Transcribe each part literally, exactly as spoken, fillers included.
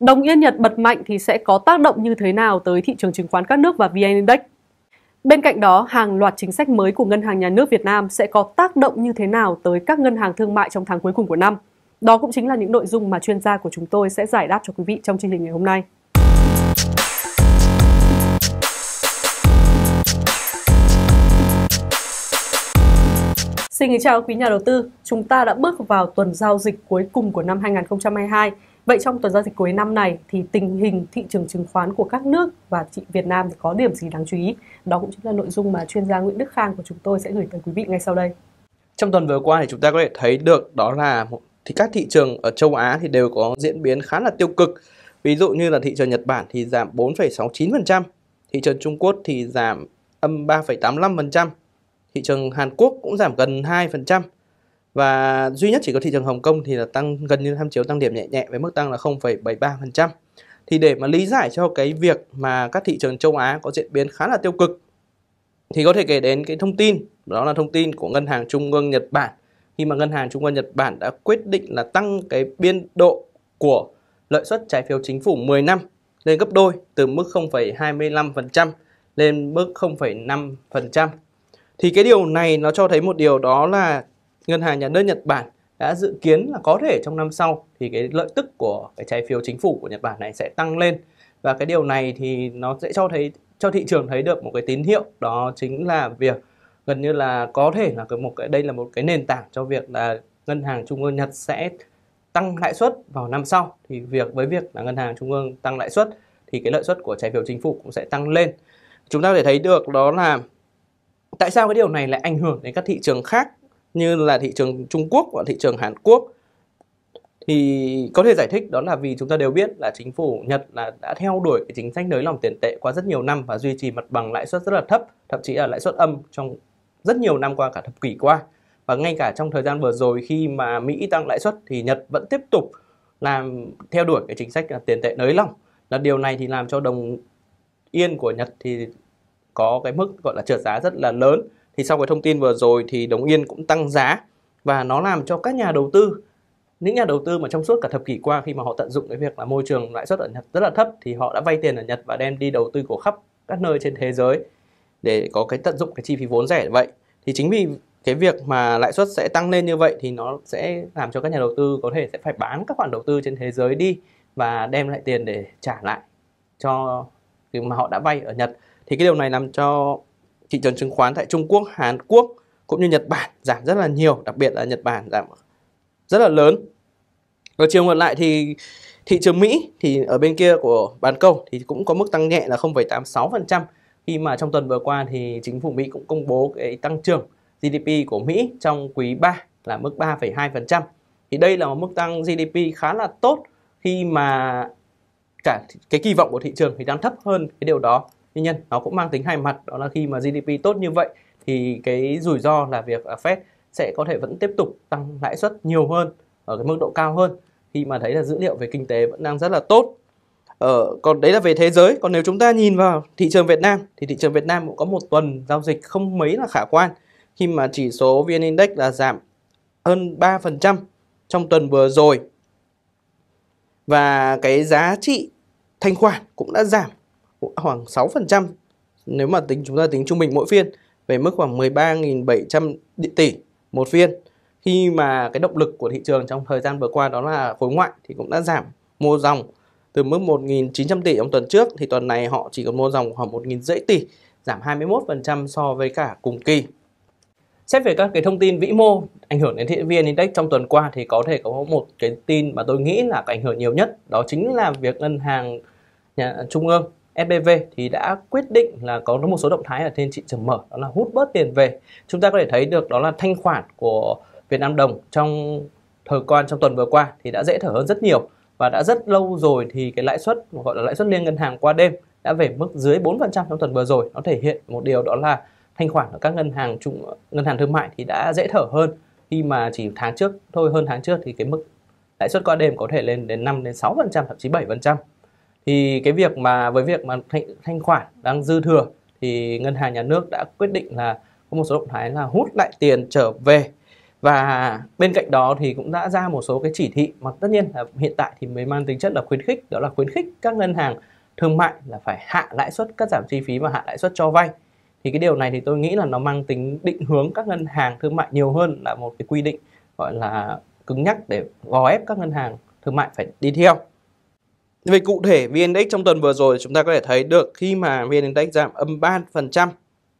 Đồng yên Nhật bật mạnh thì sẽ có tác động như thế nào tới thị trường chứng khoán các nước và vê en-Index? Bên cạnh đó, hàng loạt chính sách mới của Ngân hàng Nhà nước Việt Nam sẽ có tác động như thế nào tới các ngân hàng thương mại trong tháng cuối cùng của năm? Đó cũng chính là những nội dung mà chuyên gia của chúng tôi sẽ giải đáp cho quý vị trong chương trình ngày hôm nay. Xin kính chào quý nhà đầu tư, chúng ta đã bước vào tuần giao dịch cuối cùng của năm hai nghìn không trăm hai mươi hai. Vậy trong tuần giao dịch cuối năm này thì tình hình thị trường chứng khoán của các nước và thị Việt Nam thì có điểm gì đáng chú ý? Đó cũng chính là nội dung mà chuyên gia Nguyễn Đức Khang của chúng tôi sẽ gửi tới quý vị ngay sau đây. Trong tuần vừa qua thì chúng ta có thể thấy được đó là thì các thị trường ở châu Á thì đều có diễn biến khá là tiêu cực. Ví dụ như là thị trường Nhật Bản thì giảm bốn phẩy sáu chín phần trăm, thị trường Trung Quốc thì giảm âm ba phẩy tám mươi lăm phần trăm, thị trường Hàn Quốc cũng giảm gần hai phần trăm. Và duy nhất chỉ có thị trường Hồng Kông thì là tăng gần như tham chiếu tăng điểm nhẹ nhẹ với mức tăng là không phẩy bảy mươi ba phần trăm. Thì để mà lý giải cho cái việc mà các thị trường châu Á có diễn biến khá là tiêu cực thì có thể kể đến cái thông tin, đó là thông tin của Ngân hàng Trung ương Nhật Bản, khi mà Ngân hàng Trung ương Nhật Bản đã quyết định là tăng cái biên độ của lợi suất trái phiếu chính phủ mười năm lên gấp đôi, từ mức không phẩy hai mươi lăm phần trăm lên mức không phẩy năm phần trăm. Thì cái điều này nó cho thấy một điều, đó là Ngân hàng Nhà nước Nhật Bản đã dự kiến là có thể trong năm sau thì cái lợi tức của cái trái phiếu chính phủ của Nhật Bản này sẽ tăng lên, và cái điều này thì nó sẽ cho thấy cho thị trường thấy được một cái tín hiệu, đó chính là việc gần như là có thể là cái một cái đây là một cái nền tảng cho việc là Ngân hàng Trung ương Nhật sẽ tăng lãi suất vào năm sau. Thì việc với việc là Ngân hàng Trung ương tăng lãi suất thì cái lợi suất của trái phiếu chính phủ cũng sẽ tăng lên. Chúng ta có thể thấy được đó là tại sao cái điều này lại ảnh hưởng đến các thị trường khác như là thị trường Trung Quốc và thị trường Hàn Quốc. Thì có thể giải thích đó là vì chúng ta đều biết là chính phủ Nhật là đã theo đuổi cái chính sách nới lỏng tiền tệ qua rất nhiều năm và duy trì mặt bằng lãi suất rất là thấp, thậm chí là lãi suất âm trong rất nhiều năm qua, cả thập kỷ qua. Và ngay cả trong thời gian vừa rồi khi mà Mỹ tăng lãi suất thì Nhật vẫn tiếp tục làm theo đuổi cái chính sách là tiền tệ nới lỏng. Là điều này thì làm cho đồng yên của Nhật thì có cái mức gọi là trượt giá rất là lớn. Thì sau cái thông tin vừa rồi thì đồng yên cũng tăng giá, và nó làm cho các nhà đầu tư, những nhà đầu tư mà trong suốt cả thập kỷ qua khi mà họ tận dụng cái việc là môi trường lãi suất ở Nhật rất là thấp thì họ đã vay tiền ở Nhật và đem đi đầu tư của khắp các nơi trên thế giới để có cái tận dụng cái chi phí vốn rẻ. Vậy thì chính vì cái việc mà lãi suất sẽ tăng lên như vậy thì nó sẽ làm cho các nhà đầu tư có thể sẽ phải bán các khoản đầu tư trên thế giới đi và đem lại tiền để trả lại cho cái mà họ đã vay ở Nhật. Thì cái điều này làm cho thị trường chứng khoán tại Trung Quốc, Hàn Quốc cũng như Nhật Bản giảm rất là nhiều, đặc biệt là Nhật Bản giảm rất là lớn. Và chiều ngược lại thì thị trường Mỹ thì ở bên kia của bán cầu thì cũng có mức tăng nhẹ là không phẩy tám mươi sáu phần trăm, khi mà trong tuần vừa qua thì chính phủ Mỹ cũng công bố cái tăng trưởng giê đê pê của Mỹ trong quý ba là mức ba phẩy hai phần trăm. Thì đây là một mức tăng giê đê pê khá là tốt khi mà cả cái kỳ vọng của thị trường thì đang thấp hơn cái điều đó. Tuy nhiên nó cũng mang tính hai mặt, đó là khi mà giê đê pê tốt như vậy thì cái rủi ro là việc Fed sẽ có thể vẫn tiếp tục tăng lãi suất nhiều hơn, ở cái mức độ cao hơn, khi mà thấy là dữ liệu về kinh tế vẫn đang rất là tốt. Ờ, còn đấy là về thế giới. Còn nếu chúng ta nhìn vào thị trường Việt Nam thì thị trường Việt Nam cũng có một tuần giao dịch không mấy là khả quan, khi mà chỉ số vê en-Index là giảm hơn ba phần trăm trong tuần vừa rồi, và cái giá trị thanh khoản cũng đã giảm khoảng sáu phần trăm nếu mà tính chúng ta tính trung bình mỗi phiên, về mức khoảng mười ba nghìn bảy trăm tỷ một phiên. Khi mà cái động lực của thị trường trong thời gian vừa qua đó là khối ngoại thì cũng đã giảm mua dòng từ mức một nghìn chín trăm tỷ trong tuần trước, thì tuần này họ chỉ còn mua dòng khoảng một nghìn năm trăm tỷ, giảm hai mươi mốt phần trăm so với cả cùng kỳ. Xét về các cái thông tin vĩ mô ảnh hưởng đến thị vê en-Index trong tuần qua thì có thể có một cái tin mà tôi nghĩ là ảnh hưởng nhiều nhất, đó chính là việc Ngân hàng Nhà Trung ương ét bê vê thì đã quyết định là có một số động thái ở trên thị trường mở, đó là hút bớt tiền về. Chúng ta có thể thấy được đó là thanh khoản của Việt Nam đồng trong thời gian trong tuần vừa qua thì đã dễ thở hơn rất nhiều, và đã rất lâu rồi thì cái lãi suất gọi là lãi suất liên ngân hàng qua đêm đã về mức dưới bốn phần trăm trong tuần vừa rồi. Nó thể hiện một điều đó là thanh khoản ở các ngân hàng trung ngân hàng thương mại thì đã dễ thở hơn, khi mà chỉ tháng trước thôi hơn tháng trước thì cái mức lãi suất qua đêm có thể lên đến năm đến sáu phần trăm, thậm chí bảy phần trăm. Thì cái việc mà với việc mà thanh, thanh khoản đang dư thừa thì Ngân hàng Nhà nước đã quyết định là có một số động thái là hút lại tiền trở về. Và bên cạnh đó thì cũng đã ra một số cái chỉ thị mà tất nhiên là hiện tại thì mới mang tính chất là khuyến khích, đó là khuyến khích các ngân hàng thương mại là phải hạ lãi suất, cắt giảm chi phí và hạ lãi suất cho vay. Thì cái điều này thì tôi nghĩ là nó mang tính định hướng các ngân hàng thương mại nhiều hơn là một cái quy định gọi là cứng nhắc để gò ép các ngân hàng thương mại phải đi theo. Về cụ thể vê en-Index trong tuần vừa rồi, chúng ta có thể thấy được khi mà vê en-Index giảm âm ba phần trăm,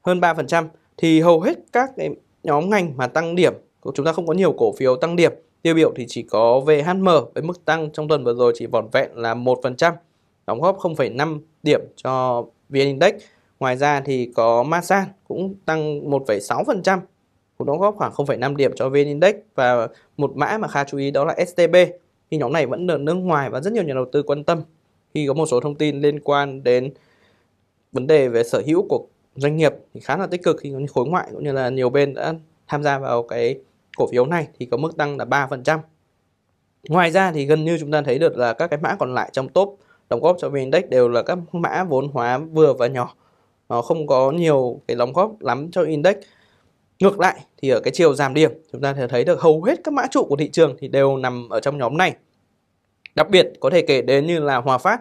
hơn ba phần trăm thì hầu hết các cái nhóm ngành mà tăng điểm, chúng ta không có nhiều cổ phiếu tăng điểm. Tiêu biểu thì chỉ có vê hát em với mức tăng trong tuần vừa rồi chỉ vỏn vẹn là một phần trăm, đóng góp không phẩy năm điểm cho vê en-Index. Ngoài ra thì có Masan cũng tăng một phẩy sáu phần trăm, cũng đóng góp khoảng không phẩy năm điểm cho vê en-Index. Và một mã mà khá chú ý đó là ét tê bê. Thì nhóm này vẫn ở nước ngoài và rất nhiều nhà đầu tư quan tâm khi có một số thông tin liên quan đến vấn đề về sở hữu của doanh nghiệp thì khá là tích cực, khi khối ngoại cũng như là nhiều bên đã tham gia vào cái cổ phiếu này thì có mức tăng là ba phần trăm. Ngoài ra thì gần như chúng ta thấy được là các cái mã còn lại trong top đóng góp cho vê en-Index đều là các mã vốn hóa vừa và nhỏ, nó không có nhiều cái đóng góp lắm cho index. Ngược lại thì ở cái chiều giảm điểm, chúng ta thể thấy được hầu hết các mã trụ của thị trường thì đều nằm ở trong nhóm này. Đặc biệt có thể kể đến như là Hòa Phát.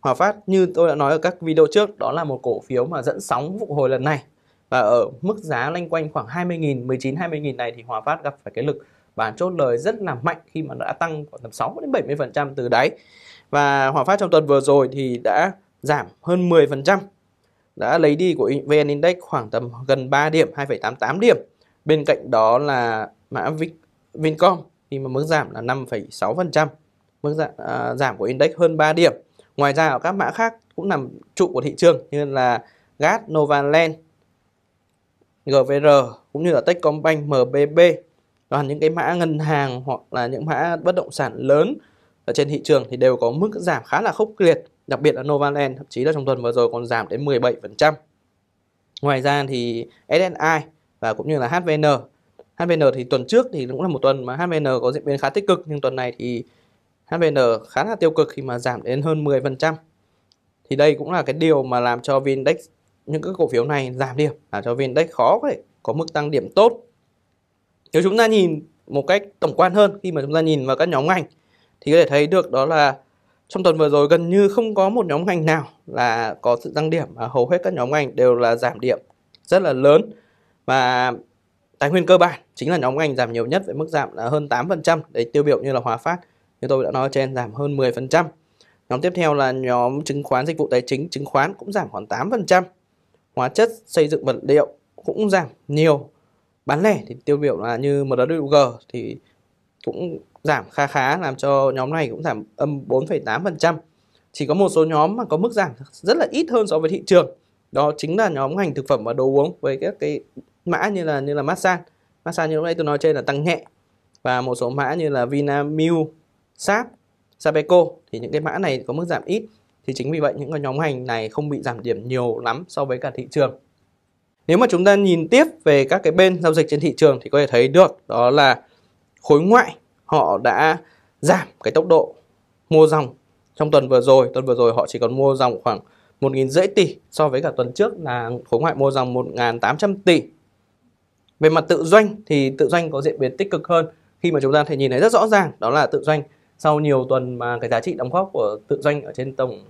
Hòa Phát như tôi đã nói ở các video trước, đó là một cổ phiếu mà dẫn sóng phục hồi lần này. Và ở mức giá loanh quanh khoảng hai mươi nghìn, mười chín hai mươi nghìn này thì Hòa Phát gặp phải cái lực bán chốt lời rất là mạnh khi mà đã tăng khoảng tầm sáu đến bảy mươi phần trăm từ đáy. Và Hòa Phát trong tuần vừa rồi thì đã giảm hơn mười phần trăm, đã lấy đi của vê en-Index khoảng tầm gần ba điểm, hai phẩy tám tám điểm. Bên cạnh đó là mã Vincom thì mà mức giảm là năm phẩy sáu phần trăm, mức giảm, à, giảm của index hơn ba điểm. Ngoài ra ở các mã khác cũng nằm trụ của thị trường như là giê a ét, Novaland, giê vê rờ cũng như là Techcombank, em bê bê. Toàn những cái mã ngân hàng hoặc là những mã bất động sản lớn ở trên thị trường thì đều có mức giảm khá là khốc liệt. Đặc biệt là Novaland, thậm chí là trong tuần vừa rồi còn giảm đến mười bảy phần trăm. Ngoài ra thì ét ét i và cũng như là hát vê en. hát vê en thì tuần trước thì cũng là một tuần mà hát vê en có diễn biến khá tích cực, nhưng tuần này thì hát vê en khá là tiêu cực khi mà giảm đến hơn mười phần trăm. Thì đây cũng là cái điều mà làm cho vê en-Index, những cái cổ phiếu này giảm điểm, làm cho vê en-Index khó có, có mức tăng điểm tốt. Nếu chúng ta nhìn một cách tổng quan hơn, khi mà chúng ta nhìn vào các nhóm ngành thì có thể thấy được đó là trong tuần vừa rồi gần như không có một nhóm ngành nào là có sự tăng điểm, mà hầu hết các nhóm ngành đều là giảm điểm rất là lớn. Và tài nguyên cơ bản chính là nhóm ngành giảm nhiều nhất với mức giảm là hơn tám phần trăm. Đấy, tiêu biểu như là Hòa Phát như tôi đã nói trên giảm hơn mười phần trăm. Nhóm tiếp theo là nhóm chứng khoán, dịch vụ tài chính, chứng khoán cũng giảm khoảng tám phần trăm. Hóa chất, xây dựng vật liệu cũng giảm nhiều. Bán lẻ thì tiêu biểu là như em vê giê thì cũng giảm khá khá, làm cho nhóm này cũng giảm âm bốn phẩy tám phần trăm. Chỉ có một số nhóm mà có mức giảm rất là ít hơn so với thị trường, đó chính là nhóm ngành thực phẩm và đồ uống với các cái mã như là như là Masan. Masan như lúc nãy tôi nói trên là tăng nhẹ, và một số mã như là Vinamilk, ét a pê, Sabeco thì những cái mã này có mức giảm ít. Thì chính vì vậy những cái nhóm ngành này không bị giảm điểm nhiều lắm so với cả thị trường. Nếu mà chúng ta nhìn tiếp về các cái bên giao dịch trên thị trường thì có thể thấy được đó là khối ngoại họ đã giảm cái tốc độ mua dòng trong tuần vừa rồi. Tuần vừa rồi họ chỉ còn mua dòng khoảng một nghìn năm trăm tỷ, so với cả tuần trước là khối ngoại mua dòng một nghìn tám trăm tỷ. Về mặt tự doanh thì tự doanh có diễn biến tích cực hơn, khi mà chúng ta thể nhìn thấy rất rõ ràng đó là tự doanh sau nhiều tuần mà cái giá trị đóng góp của tự doanh ở trên tổng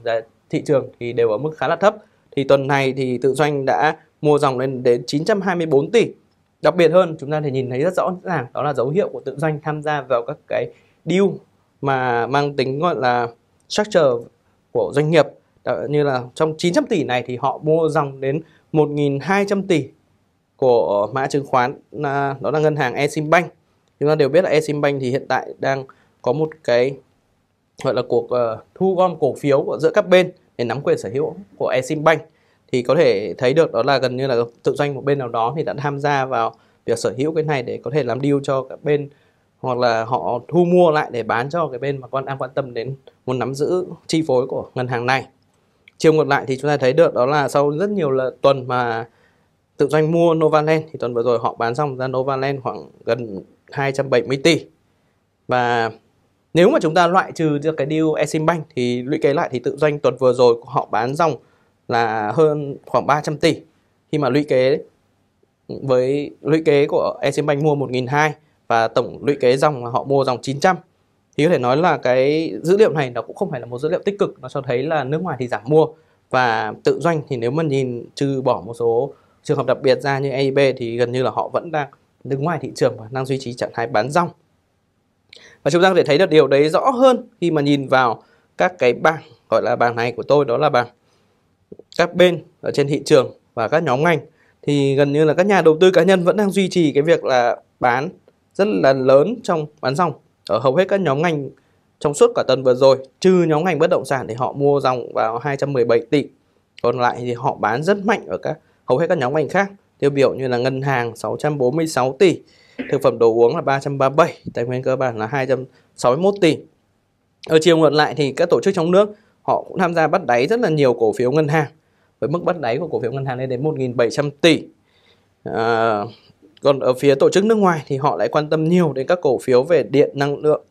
thị trường thì đều ở mức khá là thấp. Thì tuần này thì tự doanh đã mua dòng lên đến chín trăm hai mươi tư tỷ. Đặc biệt hơn, chúng ta thể nhìn thấy rất rõ ràng đó là dấu hiệu của tự doanh tham gia vào các cái deal mà mang tính gọi là structure của doanh nghiệp. Đó, như là trong chín trăm tỷ này thì họ mua dòng đến một nghìn hai trăm tỷ của mã chứng khoán, đó là ngân hàng Eximbank. Chúng ta đều biết là Eximbank thì hiện tại đang có một cái gọi là cuộc uh, thu gom cổ phiếu của giữa các bên để nắm quyền sở hữu của Eximbank. Thì có thể thấy được đó là gần như là tự doanh một bên nào đó thì đã tham gia vào việc sở hữu cái này để có thể làm deal cho các bên, hoặc là họ thu mua lại để bán cho cái bên mà con đang quan tâm đến, muốn nắm giữ chi phối của ngân hàng này. Chiều ngược lại thì chúng ta thấy được đó là sau rất nhiều là tuần mà tự doanh mua Novaland thì tuần vừa rồi họ bán xong ra Novaland khoảng gần hai trăm bảy mươi tỷ. Và nếu mà chúng ta loại trừ được cái deal Eximbank thì lũy kế lại thì tự doanh tuần vừa rồi họ bán dòng là hơn khoảng ba trăm tỷ, khi mà lũy kế với lũy kế của Eximbank mua một nghìn hai trăm và tổng lũy kế dòng họ mua dòng chín trăm. Thì có thể nói là cái dữ liệu này nó cũng không phải là một dữ liệu tích cực, nó cho thấy là nước ngoài thì giảm mua và tự doanh thì nếu mà nhìn trừ bỏ một số trường hợp đặc biệt ra như e i bê thì gần như là họ vẫn đang đứng ngoài thị trường và đang duy trì trạng thái bán rong. Và chúng ta có thể thấy được điều đấy rõ hơn khi mà nhìn vào các cái bảng, gọi là bảng này của tôi đó là bảng các bên ở trên thị trường và các nhóm ngành, thì gần như là các nhà đầu tư cá nhân vẫn đang duy trì cái việc là bán rất là lớn trong bán ròng ở hầu hết các nhóm ngành trong suốt cả tuần vừa rồi, trừ nhóm ngành bất động sản thì họ mua dòng vào hai trăm mười bảy tỷ, còn lại thì họ bán rất mạnh ở các hầu hết các nhóm ngành khác, tiêu biểu như là ngân hàng sáu trăm bốn mươi sáu tỷ, thực phẩm đồ uống là ba trăm ba mươi bảy, tài nguyên cơ bản là hai trăm sáu mươi mốt tỷ. Ở chiều ngược lại thì các tổ chức trong nước họ cũng tham gia bắt đáy rất là nhiều cổ phiếu ngân hàng, với mức bắt đáy của cổ phiếu ngân hàng lên đến một nghìn bảy trăm tỷ. À, còn ở phía tổ chức nước ngoài thì họ lại quan tâm nhiều đến các cổ phiếu về điện, năng lượng,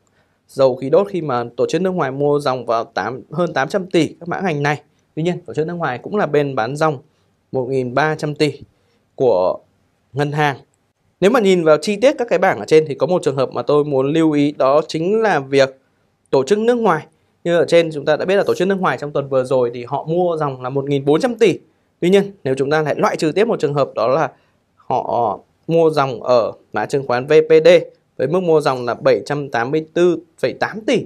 dầu khí đốt, khi mà tổ chức nước ngoài mua dòng vào tám, hơn tám trăm tỷ các mã ngành này. Tuy nhiên tổ chức nước ngoài cũng là bên bán dòng một nghìn ba trăm tỷ của ngân hàng. Nếu mà nhìn vào chi tiết các cái bảng ở trên thì có một trường hợp mà tôi muốn lưu ý, đó chính là việc tổ chức nước ngoài. Như ở trên chúng ta đã biết là tổ chức nước ngoài trong tuần vừa rồi thì họ mua dòng là một nghìn bốn trăm tỷ. Tuy nhiên nếu chúng ta lại loại trừ tiếp một trường hợp, đó là họ mua dòng ở mã chứng khoán vê pê đê với mức mua dòng là bảy trăm tám mươi tư phẩy tám tỷ.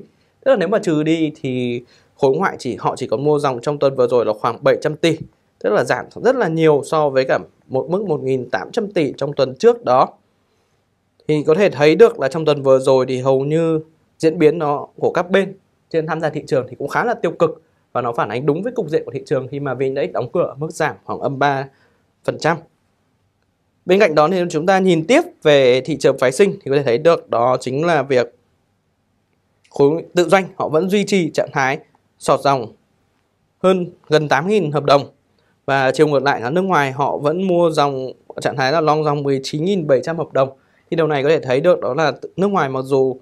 Tức là nếu mà trừ đi thì khối ngoại chỉ họ chỉ còn mua dòng trong tuần vừa rồi là khoảng bảy trăm tỷ. Tức là giảm rất là nhiều so với cả một mức một nghìn tám trăm tỷ trong tuần trước đó. Thì có thể thấy được là trong tuần vừa rồi thì hầu như diễn biến nó của các bên trên tham gia thị trường thì cũng khá là tiêu cực, và nó phản ánh đúng với cục diện của thị trường khi mà vê en-Index đóng cửa ở mức giảm khoảng âm ba phần trăm. Bên cạnh đó thì chúng ta nhìn tiếp về thị trường phái sinh thì có thể thấy được đó chính là việc khối tự doanh họ vẫn duy trì trạng thái sọt dòng hơn gần tám nghìn hợp đồng, và chiều ngược lại là nước ngoài họ vẫn mua dòng trạng thái là long dòng mười chín nghìn bảy trăm hợp đồng. Thì điều này có thể thấy được đó là nước ngoài mặc dù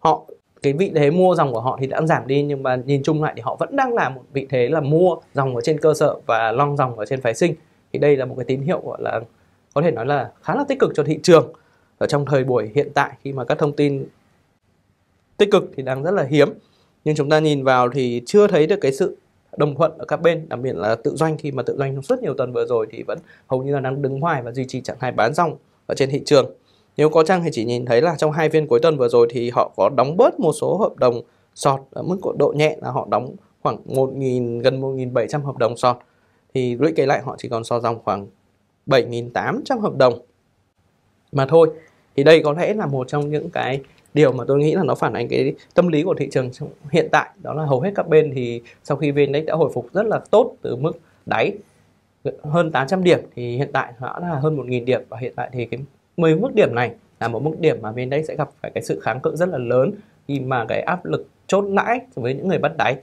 họ cái vị thế mua dòng của họ thì đã giảm đi, nhưng mà nhìn chung lại thì họ vẫn đang là một vị thế là mua dòng ở trên cơ sở và long dòng ở trên phái sinh. Thì đây là một cái tín hiệu gọi là có thể nói là khá là tích cực cho thị trường ở trong thời buổi hiện tại, khi mà các thông tin tích cực thì đang rất là hiếm. Nhưng chúng ta nhìn vào thì chưa thấy được cái sự đồng thuận ở các bên, đặc biệt là tự doanh, khi mà tự doanh trong suốt nhiều tuần vừa rồi thì vẫn hầu như là đang đứng ngoài và duy trì trạng thái bán dòng ở trên thị trường. Nếu có chăng thì chỉ nhìn thấy là trong hai phiên cuối tuần vừa rồi thì họ có đóng bớt một số hợp đồng sọt ở mức độ nhẹ, là họ đóng khoảng một nghìn gần một nghìn bảy trăm hợp đồng sọt, thì lũy kế lại họ chỉ còn sọt dòng khoảng bảy nghìn tám trăm hợp đồng mà thôi. Thì đây có lẽ là một trong những cái điều mà tôi nghĩ là nó phản ánh cái tâm lý của thị trường hiện tại, đó là hầu hết các bên thì sau khi vê en-Index đã hồi phục rất là tốt từ mức đáy hơn tám trăm điểm thì hiện tại nó là hơn một nghìn điểm, và hiện tại thì cái mười mức điểm này là một mức điểm mà vê en-Index sẽ gặp phải cái sự kháng cự rất là lớn, khi mà cái áp lực chốt lãi với những người bắt đáy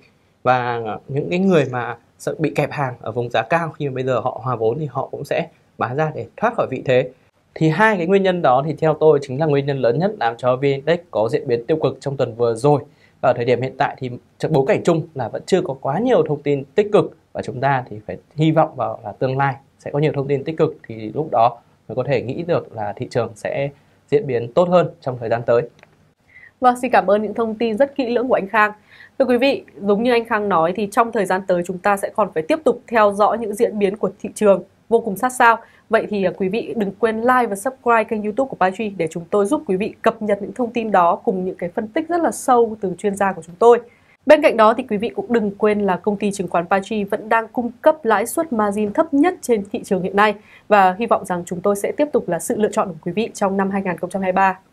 và những cái người mà sợ bị kẹp hàng ở vùng giá cao, khi mà bây giờ họ hòa vốn thì họ cũng sẽ bán ra để thoát khỏi vị thế. Thì hai cái nguyên nhân đó thì theo tôi chính là nguyên nhân lớn nhất làm cho vê en-Index có diễn biến tiêu cực trong tuần vừa rồi. Và ở thời điểm hiện tại thì bối cảnh chung là vẫn chưa có quá nhiều thông tin tích cực, và chúng ta thì phải hy vọng vào là tương lai sẽ có nhiều thông tin tích cực, thì lúc đó mới có thể nghĩ được là thị trường sẽ diễn biến tốt hơn trong thời gian tới. Vâng, xin cảm ơn những thông tin rất kỹ lưỡng của anh Khang. Thưa quý vị, giống như anh Khang nói thì trong thời gian tới chúng ta sẽ còn phải tiếp tục theo dõi những diễn biến của thị trường vô cùng sát sao. Vậy thì quý vị đừng quên like và subscribe kênh YouTube của Pinetree để chúng tôi giúp quý vị cập nhật những thông tin đó cùng những cái phân tích rất là sâu từ chuyên gia của chúng tôi. Bên cạnh đó thì quý vị cũng đừng quên là công ty chứng khoán Pinetree vẫn đang cung cấp lãi suất margin thấp nhất trên thị trường hiện nay, và hy vọng rằng chúng tôi sẽ tiếp tục là sự lựa chọn của quý vị trong năm hai nghìn không trăm hai mươi ba.